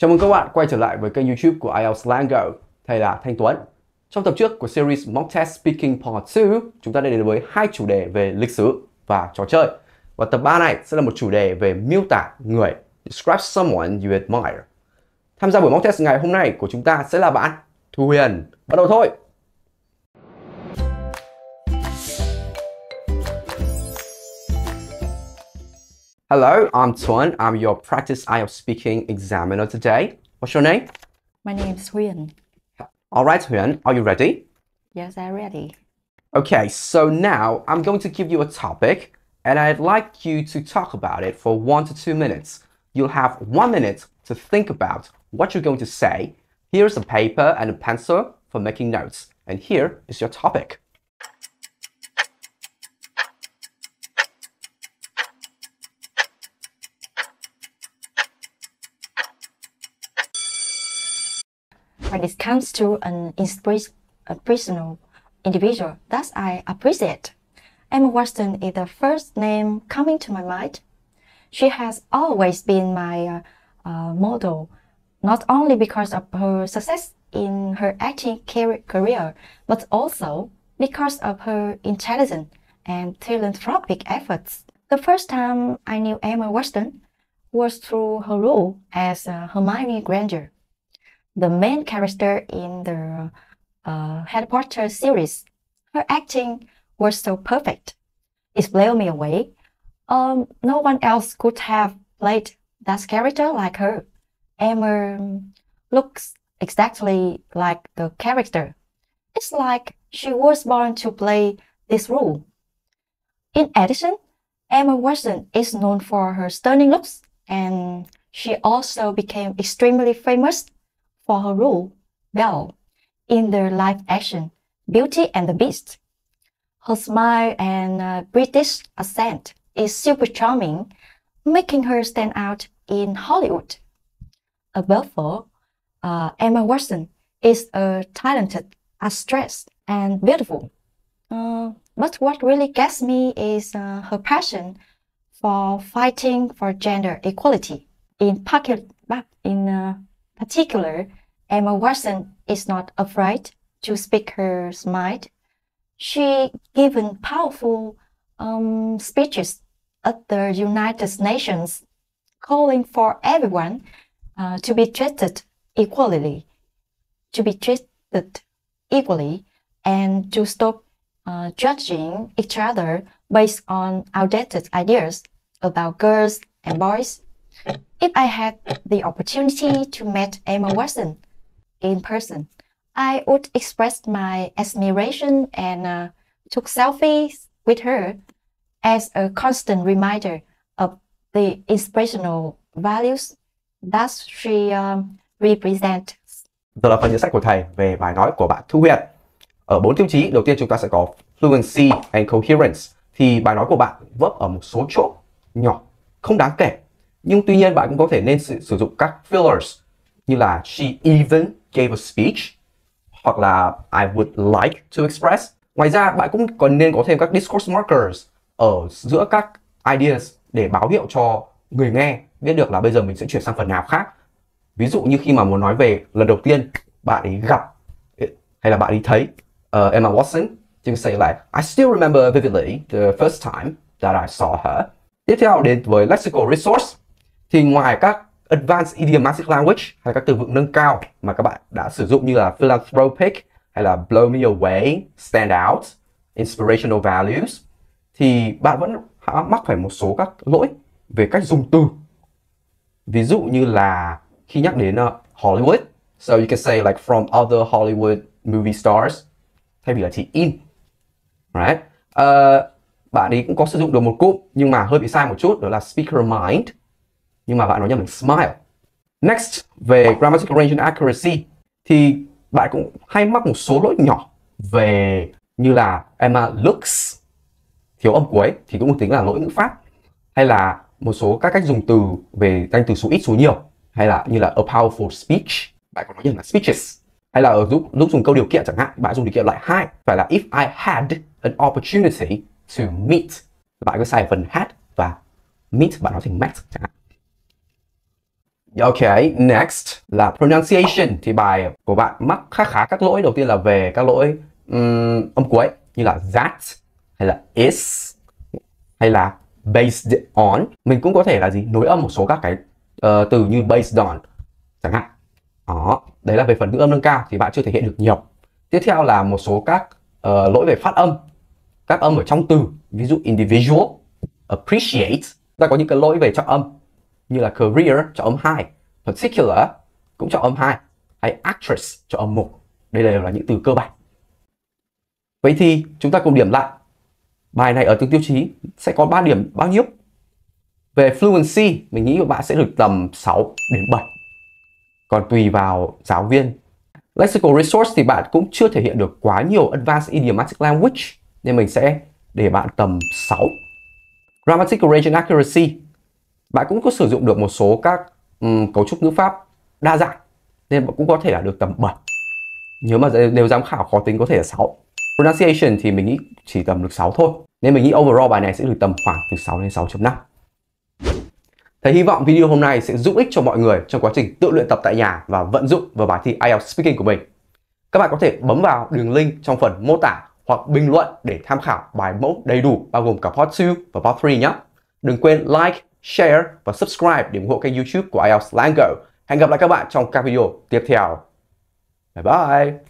Chào mừng các bạn quay trở lại với kênh YouTube của IELTS LangGo. Thầy là Thanh Tuấn. Trong tập trước của series Mock Test Speaking Part 2, chúng ta đã đến với hai chủ đề về lịch sử và trò chơi. Và tập 3 này sẽ là một chủ đề về miêu tả người, describe someone you admire. Tham gia buổi Mock Test ngày hôm nay của chúng ta sẽ là bạn Thu Huyền. Bắt đầu thôi! Hello, I'm Tuan. I'm your practice IELTS speaking examiner today. What's your name? My name is Huyền. All right, Huyền, are you ready? Yes, I'm ready. Okay, so now I'm going to give you a topic and I'd like you to talk about it for 1 to 2 minutes. You'll have 1 minute to think about what you're going to say. Here's a paper and a pencil for making notes. And here is your topic. When it comes to an inspirational individual that I appreciate, Emma Watson is the first name coming to my mind. She has always been my model, not only because of her success in her acting career, but also because of her intelligent and philanthropic efforts. The first time I knew Emma Watson was through her role as Hermione Granger, the main character in the Harry Potter series. Her acting was so perfect. It blew me away. No one else could have played that character like her. Emma looks exactly like the character. It's like she was born to play this role. In addition, Emma Watson is known for her stunning looks, and she also became extremely famous for her role, Belle, in the live action Beauty and the Beast. Her smile and British accent is super charming, making her stand out in Hollywood. Above all, Emma Watson is a talented actress and beautiful. But what really gets me is her passion for fighting for gender equality. In particular, Emma Watson is not afraid to speak her mind. She given powerful speeches at the United Nations, calling for everyone to be treated equally, and to stop judging each other based on outdated ideas about girls and boys. If I had the opportunity to meet Emma Watson in person, I would express my admiration and took selfies with her as a constant reminder of the inspirational values that she represents. Giờ là phần nhận xét của thầy về bài nói của bạn Thu Huyền. Ở 4 tiêu chí, đầu tiên chúng ta sẽ có fluency and coherence. Thì bài nói của bạn vấp ở một số chỗ nhỏ, không đáng kể. Nhưng tuy nhiên bạn cũng có thể nên sử dụng các fillers như là she even gave a speech hoặc là I would like to express. Ngoài ra bạn cũng còn nên có thêm các discourse markers ở giữa các ideas để báo hiệu cho người nghe biết được là bây giờ mình sẽ chuyển sang phần nào khác. Ví dụ như khi mà muốn nói về lần đầu tiên bạn ấy gặp hay là bạn ấy thấy Emma Watson, thì say like I still remember vividly the first time that I saw her. Tiếp theo đến với lexical resource. Thì ngoài các advanced idiomatic language hay các từ vựng nâng cao mà các bạn đã sử dụng như là philanthropic hay là blow me away, stand out, inspirational values, thì bạn vẫn mắc phải một số các lỗi về cách dùng từ. Ví dụ như là khi nhắc đến Hollywood, so you can say like from other Hollywood movie stars thay vì là chỉ in, right? Bạn ấy cũng có sử dụng được một cụm nhưng mà hơi bị sai một chút, đó là speak her mind, nhưng mà bạn nói nhầm thành smile. Next, về grammatical range and accuracy thì bạn cũng hay mắc một số lỗi nhỏ về như là Emma looks thiếu âm cuối thì cũng được tính là lỗi ngữ pháp, hay là một số các cách dùng từ về danh từ số ít số nhiều, hay là như là a powerful speech bạn còn nói nhầm là speeches, hay là ở lúc dùng câu điều kiện chẳng hạn bạn dùng điều kiện lại hai phải là if I had an opportunity to meet, bạn cứ sai phần had và meet bạn nói thành met chẳng hạn. Ok, next là pronunciation. Thì bài của bạn mắc khá các lỗi. Đầu tiên là về các lỗi âm cuối, như là that hay là is hay là based on. Mình cũng có thể là gì, nối âm một số các cái từ như based on chẳng hạn. Đó, đấy là về phần ngữ âm nâng cao thì bạn chưa thể hiện được nhiều. Tiếp theo là một số các lỗi về phát âm, các âm ở trong từ, ví dụ individual, appreciate. Ta có những cái lỗi về trọng âm như là career trọng âm 2, particular cũng trọng âm 2, hay actress trọng âm 1. Đây đều là những từ cơ bản. Vậy thì chúng ta cùng điểm lại bài này ở từng tiêu chí sẽ có 3 điểm bao nhiêu? Về fluency, mình nghĩ bạn sẽ được tầm 6 đến 7. Còn tùy vào giáo viên. Lexical resource thì bạn cũng chưa thể hiện được quá nhiều advanced idiomatic language, nên mình sẽ để bạn tầm 6. Grammatical range and accuracy, bạn cũng có sử dụng được một số các cấu trúc ngữ pháp đa dạng, nên bạn cũng có thể là được tầm 7. Nếu mà đều giám khảo khó tính có thể là 6. Pronunciation thì mình nghĩ chỉ tầm được 6 thôi. Nên mình nghĩ overall bài này sẽ được tầm khoảng từ 6 đến 6.5. Thầy hy vọng video hôm nay sẽ giúp ích cho mọi người trong quá trình tự luyện tập tại nhà và vận dụng vào bài thi IELTS Speaking của mình. Các bạn có thể bấm vào đường link trong phần mô tả hoặc bình luận để tham khảo bài mẫu đầy đủ bao gồm cả Part 2 và Part 3 nhé. Đừng quên like, share và subscribe để ủng hộ kênh YouTube của IELTS LangGo. Hẹn gặp lại các bạn trong các video tiếp theo. Bye bye!